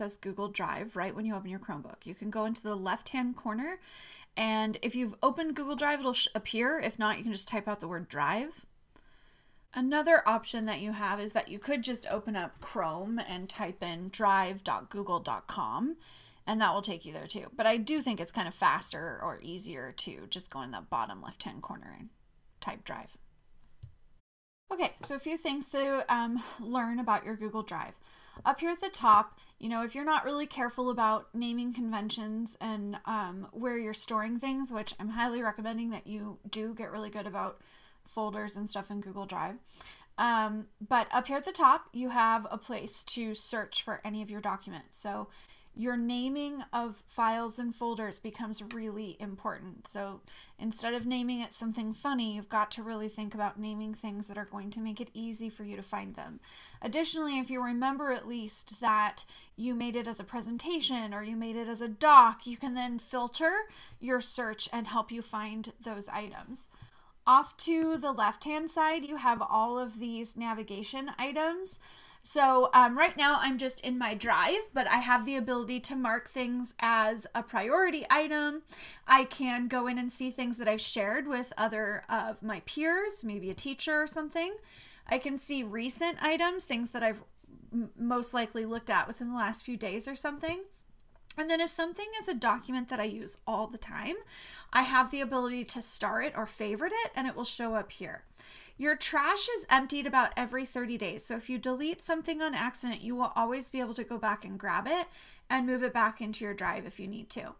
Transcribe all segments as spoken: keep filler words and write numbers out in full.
access Google Drive right when you open your Chromebook. You can go into the left-hand corner, and if you've opened Google Drive, it'll appear. If not, you can just type out the word Drive. Another option that you have is that you could just open up Chrome and type in drive dot google dot com, and that will take you there too. But I do think it's kind of faster or easier to just go in the bottom left-hand corner and type Drive. Okay, so a few things to um, learn about your Google Drive. Up here at the top, you know, if you're not really careful about naming conventions and um, where you're storing things, which I'm highly recommending that you do get really good about folders and stuff in Google Drive. Um, but up here at the top, you have a place to search for any of your documents. So your naming of files and folders becomes really important. So instead of naming it something funny, you've got to really think about naming things that are going to make it easy for you to find them. Additionally, if you remember at least that you made it as a presentation or you made it as a doc, you can then filter your search and help you find those items. Off to the left-hand side, you have all of these navigation items. So um, right now I'm just in my Drive, but I have the ability to mark things as a priority item. I can go in and see things that I've shared with other of my peers, maybe a teacher or something. I can see recent items, things that I've most likely looked at within the last few days or something. And then if something is a document that I use all the time, I have the ability to star it or favorite it, and it will show up here. Your trash is emptied about every thirty days. So if you delete something on accident, you will always be able to go back and grab it and move it back into your Drive if you need to.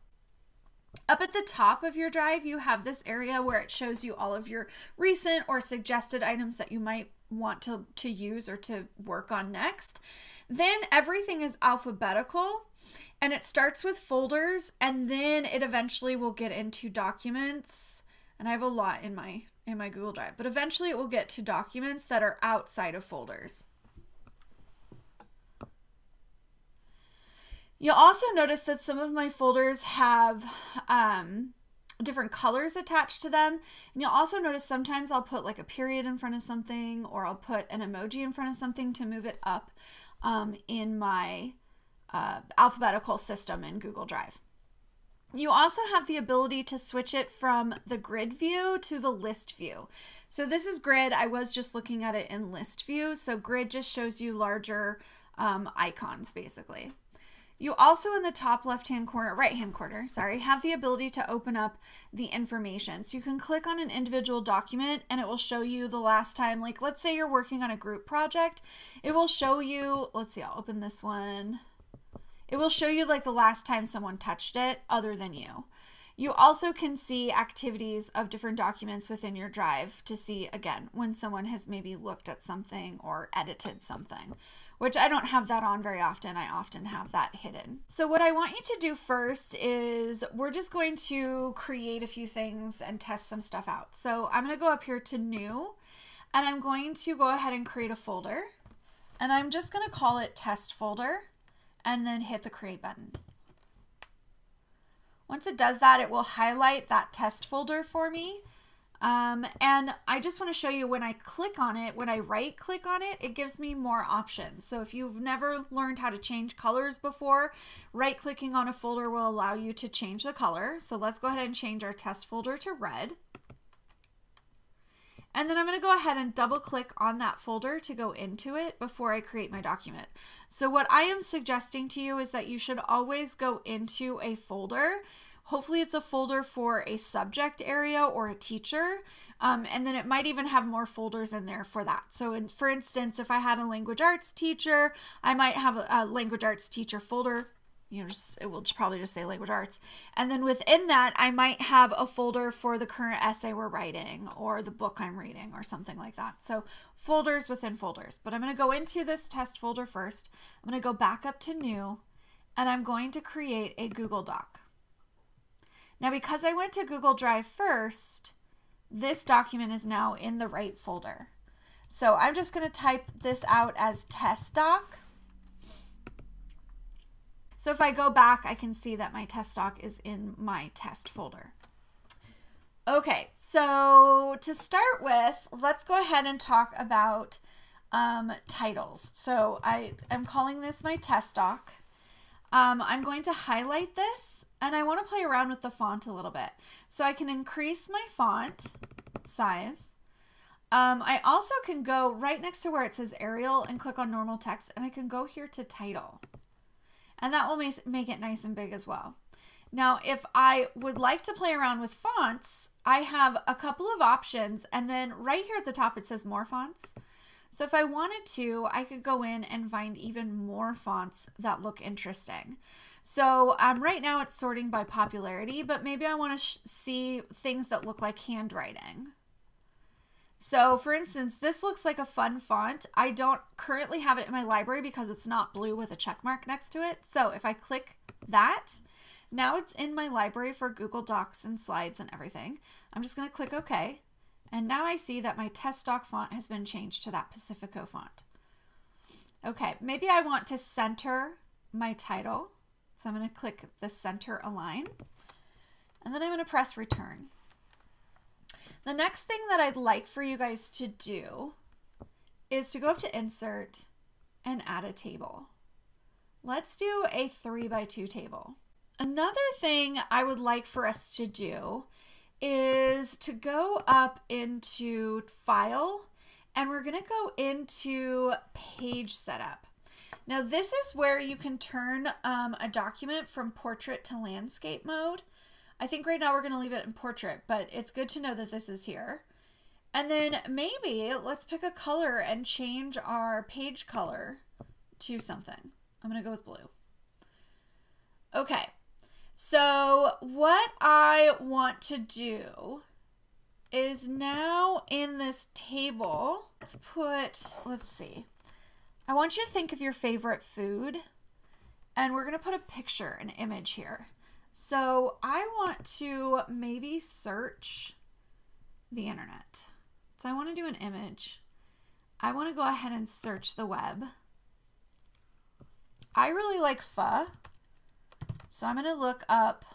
Up at the top of your Drive, you have this area where it shows you all of your recent or suggested items that you might want to, to use or to work on next. Then everything is alphabetical, and it starts with folders, and then it eventually will get into documents. And I have a lot in my in my Google Drive, but eventually it will get to documents that are outside of folders. You'll also notice that some of my folders have um, different colors attached to them. And you'll also notice sometimes I'll put like a period in front of something, or I'll put an emoji in front of something to move it up um, in my uh, alphabetical system in Google Drive. You also have the ability to switch it from the grid view to the list view. So this is grid. I was just looking at it in list view. So grid just shows you larger um, icons basically. You also in the top left-hand corner, right-hand corner, sorry, have the ability to open up the information. So you can click on an individual document and it will show you the last time, like let's say you're working on a group project. It will show you, let's see, I'll open this one. It will show you like the last time someone touched it other than you. You also can see activities of different documents within your Drive to see, again, when someone has maybe looked at something or edited something, which I don't have that on very often. I often have that hidden. So what I want you to do first is we're just going to create a few things and test some stuff out. So I'm going to go up here to New, and I'm going to go ahead and create a folder. And I'm just going to call it Test Folder, and then hit the Create button. Once it does that, it will highlight that test folder for me. Um, and I just want to show you when I click on it, when I right click on it, it gives me more options. So if you've never learned how to change colors before, right clicking on a folder will allow you to change the color. So let's go ahead and change our test folder to red. And then I'm going to go ahead and double click on that folder to go into it before I create my document. So what I am suggesting to you is that you should always go into a folder. Hopefully it's a folder for a subject area or a teacher. Um, and then it might even have more folders in there for that. So in, for instance, if I had a language arts teacher, I might have a, a language arts teacher folder. You know, just, it will probably just say language arts. And then within that, I might have a folder for the current essay we're writing or the book I'm reading or something like that. So folders within folders. But I'm going to go into this test folder first. I'm going to go back up to New, and I'm going to create a Google Doc. Now, because I went to Google Drive first, this document is now in the right folder. So I'm just going to type this out as test doc. So if I go back, I can see that my test doc is in my test folder. Okay, so to start with, let's go ahead and talk about um, titles. So I am calling this my test doc. Um, I'm going to highlight this, and I want to play around with the font a little bit. So I can increase my font size. Um, I also can go right next to where it says Arial and click on normal text, and I can go here to title. And that will make it nice and big as well. Now, if I would like to play around with fonts, I have a couple of options, and then right here at the top it says more fonts. So if I wanted to, I could go in and find even more fonts that look interesting. So um, right now it's sorting by popularity, but maybe I want to see things that look like handwriting. So for instance, this looks like a fun font. I don't currently have it in my library because it's not blue with a check mark next to it. So if I click that, now it's in my library for Google Docs and slides and everything. I'm just going to click OK. And now I see that my test doc font has been changed to that Pacifico font. Okay, maybe I want to center my title. So I'm going to click the center align. And then I'm going to press return. The next thing that I'd like for you guys to do is to go up to insert and add a table. Let's do a three by two table. Another thing I would like for us to do is to go up into File, and we're going to go into Page Setup. Now this is where you can turn um, a document from portrait to landscape mode. I think right now we're going to leave it in portrait, but it's good to know that this is here. And then maybe let's pick a color and change our page color to something. I'm going to go with blue. Okay. So what I want to do is now in this table, let's put, let's see, I want you to think of your favorite food, and we're going to put a picture, an image here. So I want to maybe search the internet. So I want to do an image. I want to go ahead and search the web. I really like pho. So I'm going to look up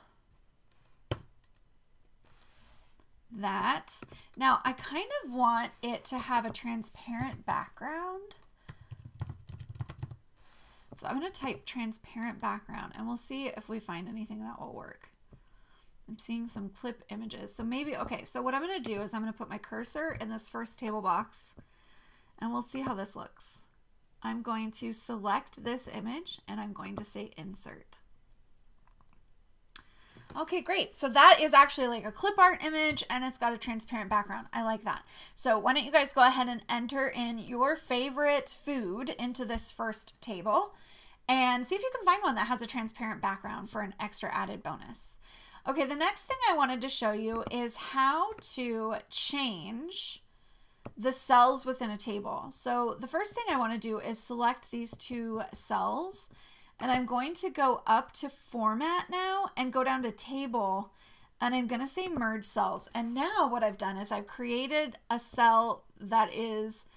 that. Now I kind of want it to have a transparent background. So I'm going to type transparent background, and we'll see if we find anything that will work. I'm seeing some clip images. So maybe, okay, so what I'm going to do is I'm going to put my cursor in this first table box, and we'll see how this looks. I'm going to select this image, and I'm going to say insert. Okay, great. So that is actually like a clip art image, and it's got a transparent background. I like that. So why don't you guys go ahead and enter in your favorite food into this first table and see if you can find one that has a transparent background for an extra added bonus. Okay, the next thing I wanted to show you is how to change the cells within a table. So the first thing I want to do is select these two cells. And I'm going to go up to Format now and go down to Table, and I'm going to say Merge Cells. And now what I've done is I've created a cell that is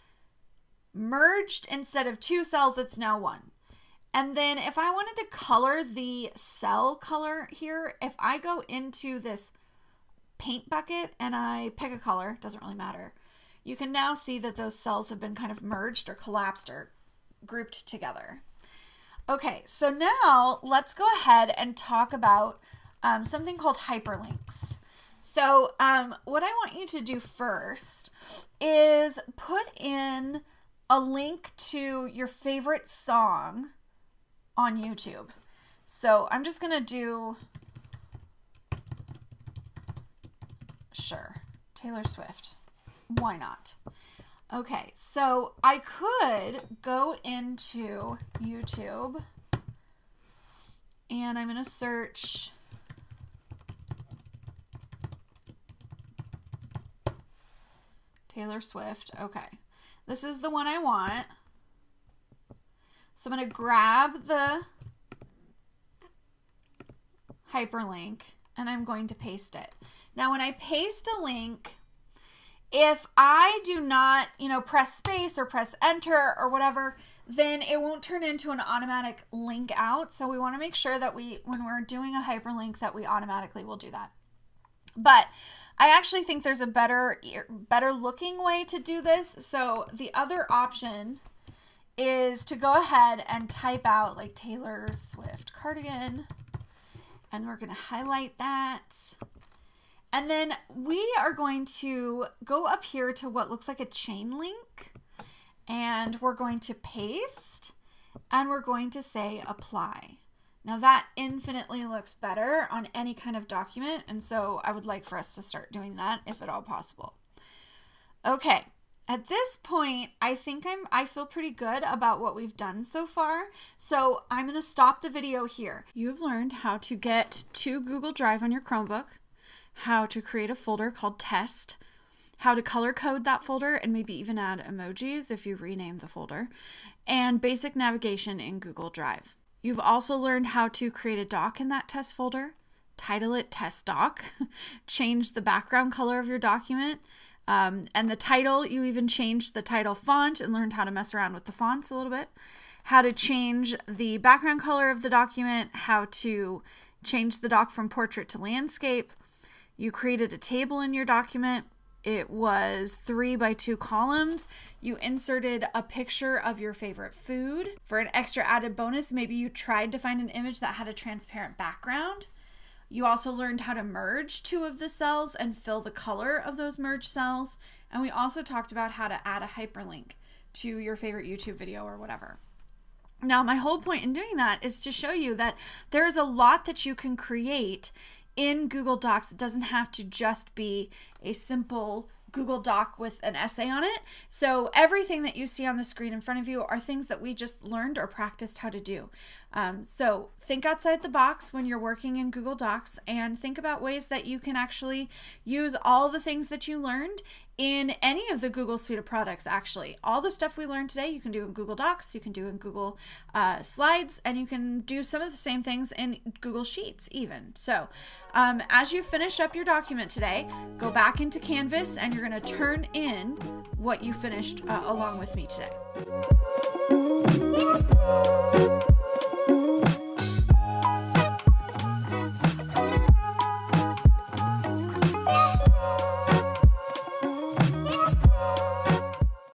merged. Instead of two cells, it's now one. And then if I wanted to color the cell color here, if I go into this paint bucket and I pick a color, it doesn't really matter, you can now see that those cells have been kind of merged or collapsed or grouped together. Okay, so now let's go ahead and talk about um, something called hyperlinks. So um, what I want you to do first is put in a link to your favorite song on YouTube. So I'm just going to do, sure, Taylor Swift. Why not? Okay, so I could go into YouTube, and I'm going to search Taylor Swift. Okay, this is the one I want. So I'm going to grab the hyperlink, and I'm going to paste it. Now, when I paste a link, if I do not, you know, press space or press enter or whatever, then it won't turn into an automatic link out. So we want to make sure that we, when we're doing a hyperlink, that we automatically will do that. But I actually think there's a better, better looking way to do this. So the other option is to go ahead and type out like Taylor Swift cardigan, and we're going to highlight that. And then we are going to go up here to what looks like a chain link, and we're going to paste, and we're going to say apply. Now that infinitely looks better on any kind of document, and so I would like for us to start doing that if at all possible. Okay, at this point, I think I'm, I feel pretty good about what we've done so far, so I'm gonna stop the video here. You've learned how to get to Google Drive on your Chromebook, how to create a folder called Test, how to color code that folder and maybe even add emojis if you rename the folder, and basic navigation in Google Drive. You've also learned how to create a doc in that test folder, title it Test Doc, change the background color of your document, um, and the title. You even changed the title font and learned how to mess around with the fonts a little bit, how to change the background color of the document, how to change the doc from portrait to landscape. You created a table in your document. It was three by two columns. You inserted a picture of your favorite food. For an extra added bonus, maybe you tried to find an image that had a transparent background. You also learned how to merge two of the cells and fill the color of those merged cells. And we also talked about how to add a hyperlink to your favorite YouTube video or whatever. Now, my whole point in doing that is to show you that there is a lot that you can create in Google Docs. It doesn't have to just be a simple Google Doc with an essay on it. So everything that you see on the screen in front of you are things that we just learned or practiced how to do. Um, so think outside the box when you're working in Google Docs, and think about ways that you can actually use all the things that you learned in any of the Google suite of products. Actually, all the stuff we learned today you can do in Google Docs, you can do in Google uh, Slides, and you can do some of the same things in Google Sheets even. So um, as you finish up your document today, go back into Canvas and you're going to turn in what you finished uh, along with me today.